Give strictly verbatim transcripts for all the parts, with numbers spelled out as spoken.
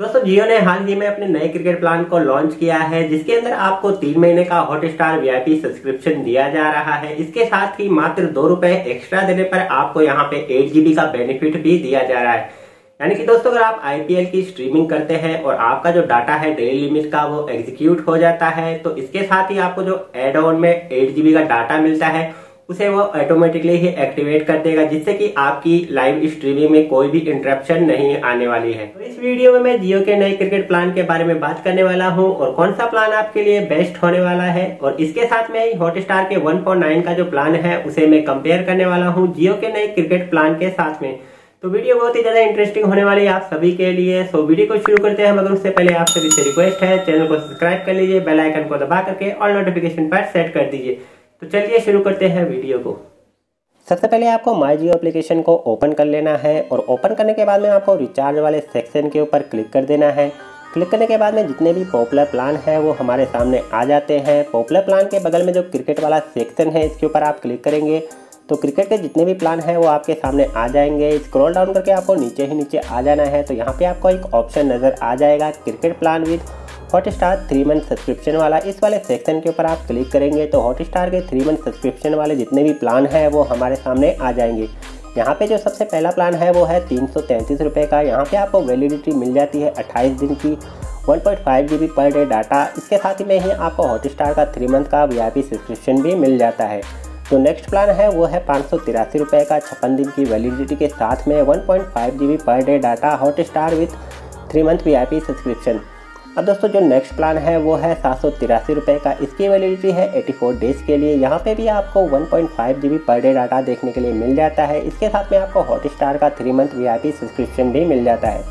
दोस्तों जियो ने हाल ही में अपने नए क्रिकेट प्लान को लॉन्च किया है, जिसके अंदर आपको तीन महीने का हॉटस्टार वीआईपी सब्सक्रिप्शन दिया जा रहा है। इसके साथ ही मात्र दो रुपए एक्स्ट्रा देने पर आपको यहां पे एट जीबी का बेनिफिट भी दिया जा रहा है। यानी कि दोस्तों अगर आप आईपीएल की स्ट्रीमिंग करते हैं और आपका जो डाटा है डेली लिमिट का वो एग्जीक्यूट हो जाता है, तो इसके साथ ही आपको जो एड ऑन में एट जीबी का डाटा मिलता है उसे वो ऑटोमेटिकली ही एक्टिवेट कर देगा, जिससे कि आपकी लाइव स्ट्रीमिंग में कोई भी इंटरप्शन नहीं आने वाली है। तो इस वीडियो में मैं जियो के नए क्रिकेट प्लान के बारे में बात करने वाला हूं और कौन सा प्लान आपके लिए बेस्ट होने वाला है, और इसके साथ में हॉटस्टार के वन पॉइंट नाइन का जो प्लान है उसे मैं कंपेयर करने वाला हूँ जियो के नए क्रिकेट प्लान के साथ में। तो वीडियो बहुत ही ज्यादा इंटरेस्टिंग होने वाली है आप सभी के लिए। सो वीडियो को शुरू करते हैं, मगर उससे पहले आप सभी से रिक्वेस्ट है चैनल को सब्सक्राइब कर लीजिए, बेल आइकन को दबा करके ऑल नोटिफिकेशन पर सेट कर दीजिए। तो चलिए शुरू करते हैं वीडियो को। सबसे पहले आपको माई जियो एप्लीकेशन को ओपन कर लेना है और ओपन करने के बाद में आपको रिचार्ज वाले सेक्शन के ऊपर क्लिक कर देना है। क्लिक करने के बाद में जितने भी पॉपुलर प्लान है वो हमारे सामने आ जाते हैं। पॉपुलर प्लान के बगल में जो क्रिकेट वाला सेक्शन है इसके ऊपर आप क्लिक करेंगे तो क्रिकेट के जितने भी प्लान है वो आपके सामने आ जाएंगे। स्क्रॉल डाउन करके आपको नीचे ही नीचे आ जाना है, तो यहाँ पर आपको एक ऑप्शन नज़र आ जाएगा cricket plan with Hotstar three month subscription वाला। इस वाले सेक्शन के ऊपर आप क्लिक करेंगे तो हॉटस्टार के थ्री मंथ सब्सक्रिप्शन वाले जितने भी प्लान है वो हमारे सामने आ जाएंगे। यहाँ पे जो सबसे पहला प्लान है वो है तीन सौ तैंतीस रुपये का। यहाँ पे आपको वैलिडिटी मिल जाती है अट्ठाईस दिन की, one point five G B per day data. इसके साथ ही में ही आपको हॉटस्टार का थ्री मंथ का वी आई पी सब्सक्रिप्शन भी मिल जाता है। तो नेक्स्ट प्लान है वो है पाँच सौ तिरासी रुपये का, छप्पन दिन की वैलिडिटी के साथ में one point five G B per day data Hotstar with three month V I P subscription. अब दोस्तों जो नेक्स्ट प्लान है वो है सात सौ तिरासी रुपये का। इसकी वैलिडिटी है चौरासी डेज़ के लिए। यहाँ पे भी आपको one point five GB per day data देखने के लिए मिल जाता है। इसके साथ में आपको हॉटस्टार का थ्री मंथ वीआईपी सब्सक्रिप्शन भी मिल जाता है।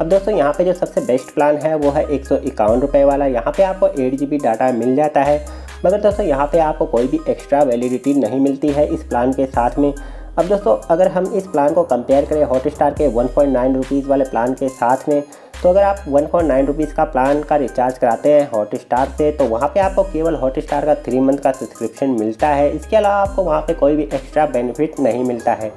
अब दोस्तों यहाँ पे जो सबसे बेस्ट प्लान है वो है एक सौ इक्यावन रुपये वाला। यहाँ पे आपको एट जीबी डाटा मिल जाता है, मगर दोस्तों यहाँ पर आपको कोई भी एक्स्ट्रा वैलिडिटी नहीं मिलती है इस प्लान के साथ में। अब दोस्तों अगर हम इस प्लान को कंपेयर करें हॉटस्टार के वन पॉइंट नाइन रुपीज़ वाले प्लान के साथ में, तो अगर आप वन पॉइंट नाइन रुपीज़ का प्लान का रिचार्ज कराते हैं हॉटस्टार से तो वहाँ पे आपको केवल हॉटस्टार का थ्री मंथ का सब्सक्रिप्शन मिलता है। इसके अलावा आपको वहाँ पे कोई भी एक्स्ट्रा बेनिफिट नहीं मिलता है।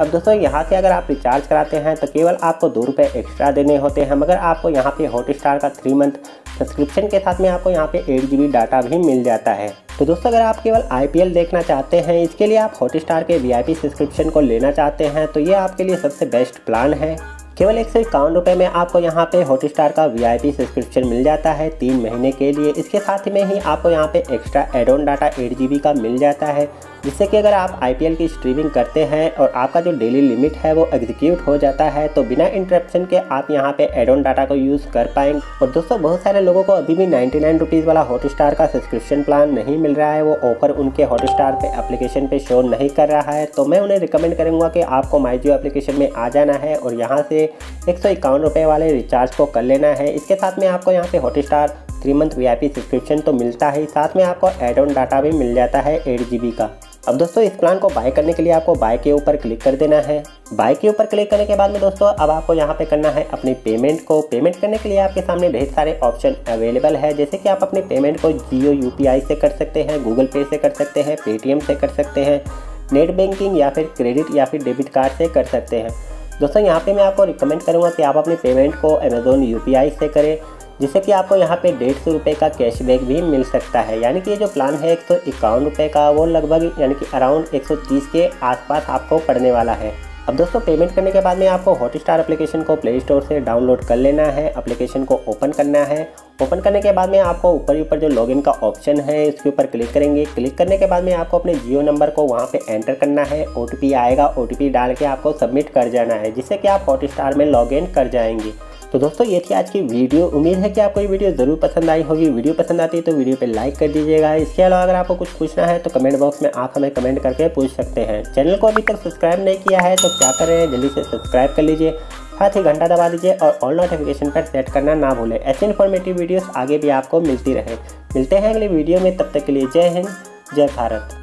अब दोस्तों यहाँ से अगर आप रिचार्ज कराते हैं तो केवल आपको दो रुपये एक्स्ट्रा देने होते हैं, मगर आपको यहाँ पर हॉटस्टार का थ्री मंथ सब्सक्रिप्शन के साथ में आपको यहाँ पे एट जी बी डाटा भी मिल जाता है। तो दोस्तों अगर आप केवल आईपीएल देखना चाहते हैं, इसके लिए आप हॉटस्टार के वीआईपी सब्सक्रिप्शन को लेना चाहते हैं, तो ये आपके लिए सबसे बेस्ट प्लान है। केवल एक सौ इक्यावन रुपये में आपको यहाँ पे हॉटस्टार का वीआईपी सब्सक्रिप्शन मिल जाता है तीन महीने के लिए। इसके साथ ही में ही आपको यहाँ पे extra add on data eight G B का मिल जाता है, जिससे कि अगर आप आईपीएल की स्ट्रीमिंग करते हैं और आपका जो डेली लिमिट है वो एग्जीक्यूट हो जाता है तो बिना इंटरप्शन के आप यहाँ पे एड ऑन डाटा को यूज़ कर पाएंगे। और दोस्तों बहुत सारे लोगों को अभी भी नाइन्टी नाइन रुपीज़ वाला हॉटस्टार का सब्सक्रिप्शन प्लान नहीं मिल रहा है, वो ऑफर उनके हॉटस्टार पे एप्लीकेशन पे शो नहीं कर रहा है। तो मैं उन्हें रिकमेंड करूँगा कि आपको माई जियो एप्लीकेशन में आ जाना है और यहाँ से एक सौ इक्यावन रुपये वाले रिचार्ज को कर लेना है। इसके साथ में आपको यहाँ पर Hotstar three month V I P subscription तो मिलता है, साथ में आपको एड ऑन डाटा भी मिल जाता है एट जी बी का। अब दोस्तों इस प्लान को बाय करने के लिए आपको बाय के ऊपर क्लिक कर देना है। बाय के ऊपर क्लिक करने के बाद में दोस्तों अब आपको यहाँ पे करना है अपनी पेमेंट को। पेमेंट करने के लिए आपके सामने ढेर सारे ऑप्शन अवेलेबल है, जैसे कि आप अपनी पेमेंट को जियो यू पी आई से कर सकते हैं, गूगल पे से कर सकते हैं, पेटीएम से कर सकते हैं, नेट बैंकिंग या फिर क्रेडिट या फिर डेबिट कार्ड से कर सकते हैं। दोस्तों यहाँ पर मैं आपको रिकमेंड करूँगा कि आप अपनी पेमेंट को अमेज़ोन यू पी आई से करें, जिससे कि आपको यहाँ पे डेढ़ सौ रुपये का कैशबैक भी मिल सकता है। यानी कि ये जो प्लान है एक सौ इक्यावन रुपये का वो लगभग यानी कि अराउंड एक सौ तीस के आसपास आपको पड़ने वाला है। अब दोस्तों पेमेंट करने के बाद में आपको हॉटस्टार एप्लीकेशन को प्ले स्टोर से डाउनलोड कर लेना है, एप्लीकेशन को ओपन करना है। ओपन करने के बाद में आपको ऊपर ऊपर जो लॉगिन का ऑप्शन है उसके ऊपर क्लिक करेंगे। क्लिक करने के बाद में आपको अपने जियो नंबर को वहाँ पे एंटर करना है, ओटीपी आएगा, ओटीपी डाल के आपको सबमिट कर जाना है, जिससे कि आप हॉटस्टार में लॉग इन कर जाएंगे। तो दोस्तों ये थी आज की वीडियो। उम्मीद है कि आपको ये वीडियो ज़रूर पसंद आई होगी। वीडियो पसंद आती है तो वीडियो पे लाइक कर दीजिएगा। इसके अलावा अगर आपको कुछ पूछना है तो कमेंट बॉक्स में आप हमें कमेंट करके पूछ सकते हैं। चैनल को अभी तक सब्सक्राइब नहीं किया है तो क्या करें, जल्दी से सब्सक्राइब कर लीजिए, साथ ही घंटा दबा दीजिए और ऑल नोटिफिकेशन पर सेट करना ना भूलें। ऐसे इन्फॉर्मेटिव वीडियोज़ आगे भी आपको मिलती रहे। मिलते हैं अगले वीडियो में, तब तक के लिए जय हिंद, जय भारत।